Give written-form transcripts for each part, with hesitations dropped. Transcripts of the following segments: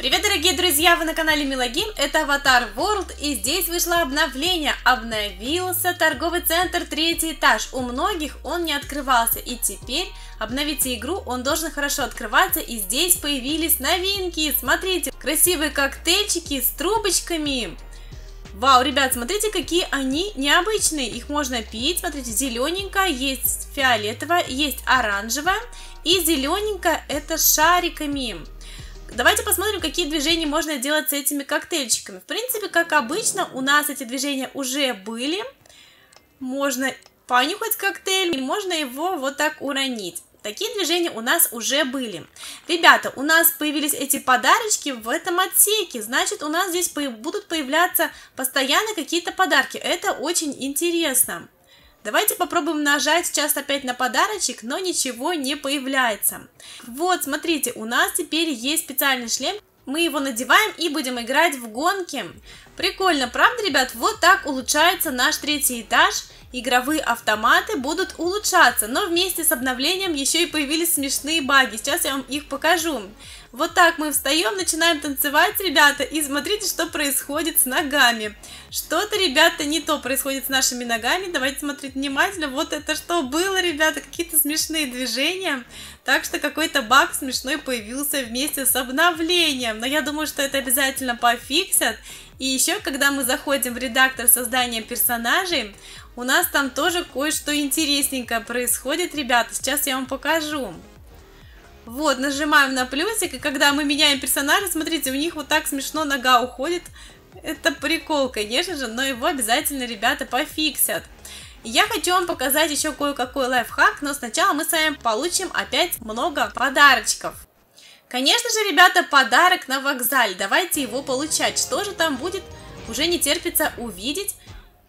Привет, дорогие друзья! Вы на канале MilaGame, это Avatar World, и здесь вышло обновление. Обновился торговый центр третий этаж. У многих он не открывался, и теперь обновите игру, он должен хорошо открываться, и здесь появились новинки. Смотрите, красивые коктейльчики с трубочками. Вау, ребят, смотрите, какие они необычные. Их можно пить, смотрите, зелененькая, есть фиолетовая, есть оранжевая, и зелененькая это с шариками. Давайте посмотрим, какие движения можно делать с этими коктейльчиками. В принципе, как обычно, у нас эти движения уже были. Можно понюхать коктейль, и можно его вот так уронить. Такие движения у нас уже были. Ребята, у нас появились эти подарочки в этом отсеке. Значит, у нас здесь будут появляться постоянно какие-то подарки. Это очень интересно. Давайте попробуем нажать сейчас опять на подарочек, но ничего не появляется. Вот, смотрите, у нас теперь есть специальный шлем. Мы его надеваем и будем играть в гонки. Прикольно, правда, ребят? Вот так улучшается наш третий этаж. Игровые автоматы будут улучшаться, но вместе с обновлением еще и появились смешные баги. Сейчас я вам их покажу. Вот так мы встаем, начинаем танцевать, ребята, и смотрите, что происходит с ногами. Что-то, ребята, не то происходит с нашими ногами. Давайте смотреть внимательно. Вот это что было, ребята, какие-то смешные движения. Так что какой-то баг смешной появился вместе с обновлением. Но я думаю, что это обязательно пофиксят. И еще, когда мы заходим в редактор создания персонажей, у нас там тоже кое-что интересненькое происходит, ребята. Сейчас я вам покажу. Вот, нажимаем на плюсик, и когда мы меняем персонажа, смотрите, у них вот так смешно нога уходит. Это прикол, конечно же, но его обязательно, ребята, пофиксят. Я хочу вам показать еще кое-какой лайфхак, но сначала мы с вами получим опять много подарочков. Конечно же, ребята, подарок на вокзале. Давайте его получать. Что же там будет, уже не терпится увидеть.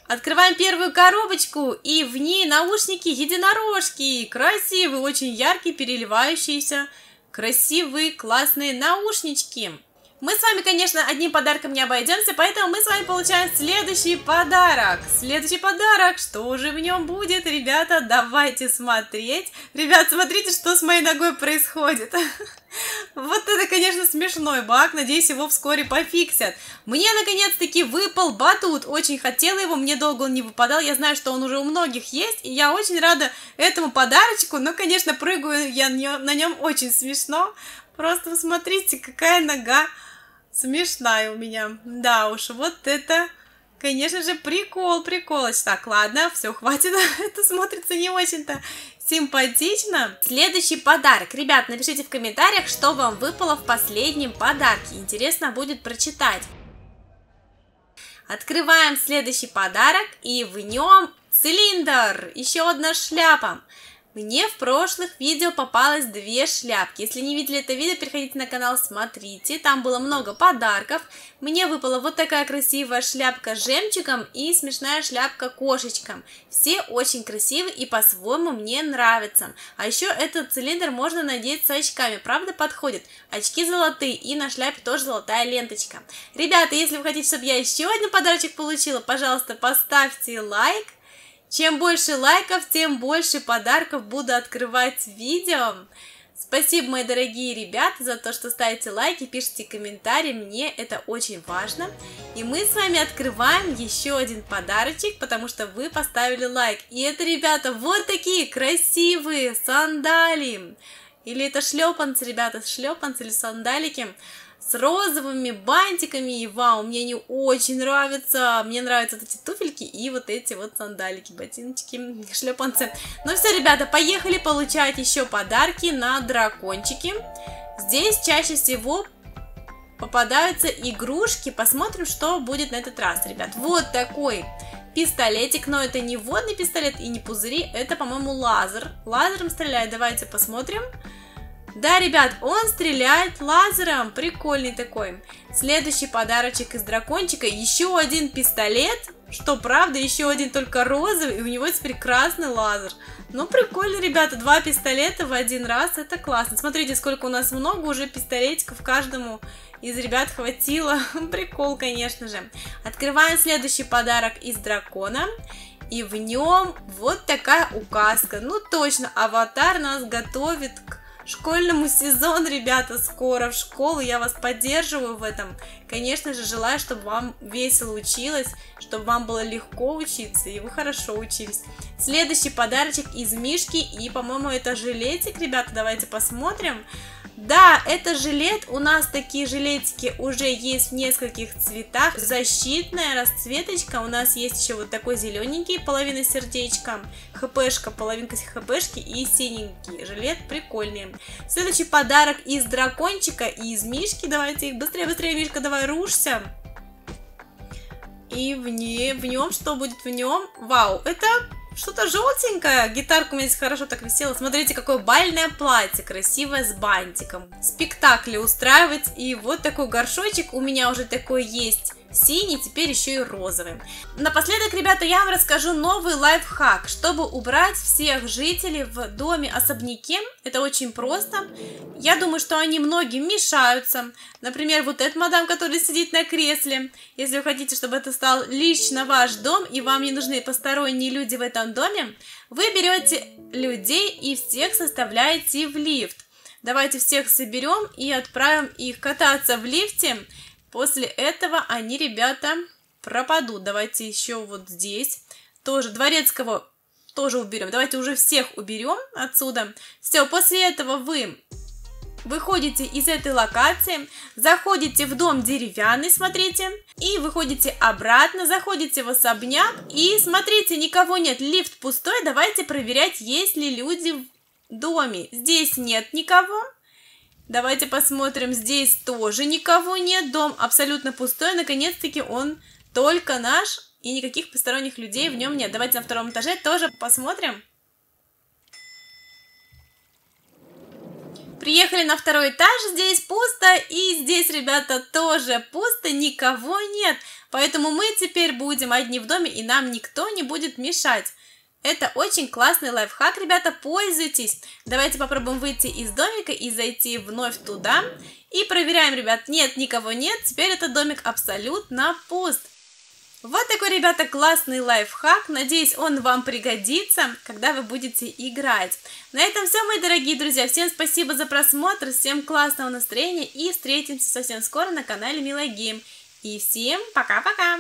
Открываем первую коробочку, и в ней наушники-единорожки. Красивые, очень яркие, переливающиеся, красивые, классные наушнички. Мы с вами, конечно, одним подарком не обойдемся, поэтому мы с вами получаем следующий подарок. Следующий подарок, что же в нем будет, ребята, давайте смотреть. Ребят, смотрите, что с моей ногой происходит. Вот это, конечно, смешной баг, надеюсь, его вскоре пофиксят. Мне, наконец-таки, выпал батут, очень хотела его, мне долго он не выпадал, я знаю, что он уже у многих есть, и я очень рада этому подарочку, но, конечно, прыгаю я на нем очень смешно. Просто смотрите, какая нога смешная у меня. Да уж, вот это, конечно же, приколочка. Так, ладно, все, хватит. Это смотрится не очень-то симпатично. Следующий подарок. Ребят, напишите в комментариях, что вам выпало в последнем подарке. Интересно будет прочитать. Открываем следующий подарок, и в нем цилиндр. Еще одна шляпа. Мне в прошлых видео попалось две шляпки. Если не видели это видео, переходите на канал, смотрите. Там было много подарков. Мне выпала вот такая красивая шляпка с жемчугом и смешная шляпка кошечком. Все очень красивые и по-своему мне нравятся. А еще этот цилиндр можно надеть с очками. Правда, подходит? Очки золотые, и на шляпе тоже золотая ленточка. Ребята, если вы хотите, чтобы я еще один подарочек получила, пожалуйста, поставьте лайк. Чем больше лайков, тем больше подарков буду открывать видео. Спасибо, мои дорогие ребята, за то, что ставите лайки, пишите комментарии, мне это очень важно. И мы с вами открываем еще один подарочек, потому что вы поставили лайк. И это, ребята, вот такие красивые сандалии. Или это шлепанцы, ребята, шлепанцы или сандалики. С розовыми бантиками, и вау, мне они очень нравятся, мне нравятся вот эти туфельки и вот эти вот сандалики, ботиночки, шлепанцы. Ну все, ребята, поехали получать еще подарки на дракончики. Здесь чаще всего попадаются игрушки, посмотрим, что будет на этот раз, ребят. Вот такой пистолетик, но это не водный пистолет и не пузыри, это, по-моему, лазер, лазером стреляет, давайте посмотрим. Да, ребят, он стреляет лазером, прикольный такой. Следующий подарочек из дракончика, еще один пистолет, что правда, еще один только розовый, и у него есть прекрасный лазер. Ну, прикольно, ребята, два пистолета в один раз, это классно. Смотрите, сколько у нас много уже пистолетиков, каждому из ребят хватило, прикол, конечно же. Открываем следующий подарок из дракона. И в нем вот такая указка, ну точно, аватар нас готовит к Школьному сезон, ребята, скоро в школу. Я вас поддерживаю в этом. Конечно же, желаю, чтобы вам весело училось, чтобы вам было легко учиться, и вы хорошо учились. Следующий подарочек из Мишки. И, по-моему, это жилетик, ребята. Давайте посмотрим. Да, это жилет. У нас такие жилетики уже есть в нескольких цветах. Защитная расцветочка. У нас есть еще вот такой зелененький, половина сердечка, хпшка, половинка хпшки и синенький жилет. Прикольный. Следующий подарок из дракончика и из Мишки. Давайте их быстрее, быстрее, Мишка, давай рушься. И в нем, что будет в нем? Вау, это... что-то желтенькое. Гитарка у меня здесь хорошо так висела. Смотрите, какое бальное платье, красивое, с бантиком. Спектакли устраивать. И вот такой горшочек. У меня уже такой есть синий, теперь еще и розовый. Напоследок, ребята, я вам расскажу новый лайфхак, чтобы убрать всех жителей в доме-особняке. Это очень просто. Я думаю, что они многим мешаются. Например, вот эта мадам, которая сидит на кресле. Если вы хотите, чтобы это стал лично ваш дом, и вам не нужны посторонние люди в этом доме, вы берете людей и всех составляете в лифт. Давайте всех соберем и отправим их кататься в лифте. После этого они, ребята, пропадут. Давайте еще вот здесь тоже дворецкого тоже уберем. Давайте уже всех уберем отсюда. Все, после этого вы выходите из этой локации, заходите в дом деревянный, смотрите, и выходите обратно, заходите в особняк, и смотрите, никого нет, лифт пустой, давайте проверять, есть ли люди в доме. Здесь нет никого, давайте посмотрим, здесь тоже никого нет, дом абсолютно пустой, наконец-таки он только наш, и никаких посторонних людей в нем нет. Давайте на втором этаже тоже посмотрим. Приехали на второй этаж, здесь пусто, и здесь, ребята, тоже пусто, никого нет. Поэтому мы теперь будем одни в доме, и нам никто не будет мешать. Это очень классный лайфхак, ребята, пользуйтесь. Давайте попробуем выйти из домика и зайти вновь туда. И проверяем, ребят, нет, никого нет, теперь этот домик абсолютно пуст. Вот такой, ребята, классный лайфхак. Надеюсь, он вам пригодится, когда вы будете играть. На этом все, мои дорогие друзья. Всем спасибо за просмотр, всем классного настроения и встретимся совсем скоро на канале MilaGame. И всем пока-пока!